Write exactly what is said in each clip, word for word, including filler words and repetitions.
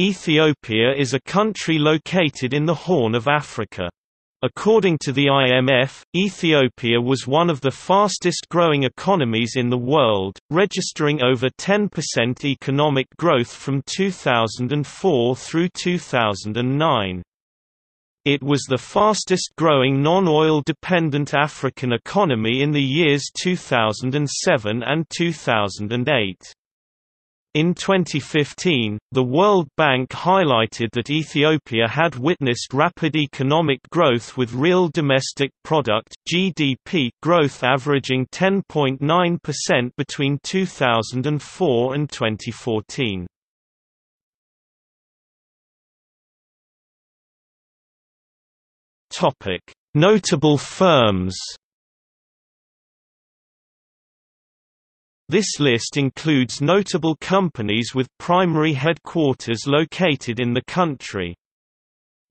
Ethiopia is a country located in the Horn of Africa. According to the I M F, Ethiopia was one of the fastest-growing economies in the world, registering over ten percent economic growth from two thousand four through two thousand nine. It was the fastest-growing non-oil-dependent African economy in the years two thousand seven and two thousand eight. In twenty fifteen, the World Bank highlighted that Ethiopia had witnessed rapid economic growth with real domestic product (G D P) growth averaging ten point nine percent between two thousand four and twenty fourteen. Topic: Notable firms. This list includes notable companies with primary headquarters located in the country.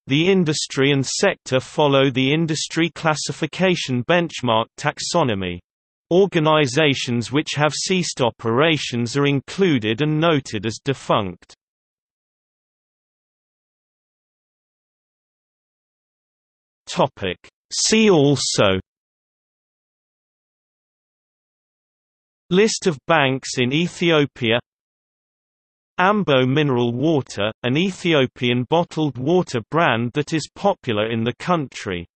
The industry and sector follow the industry classification benchmark taxonomy. Organizations which have ceased operations are included and noted as defunct. See also: List of banks in Ethiopia, Ambo Mineral Water, an Ethiopian bottled water brand that is popular in the country.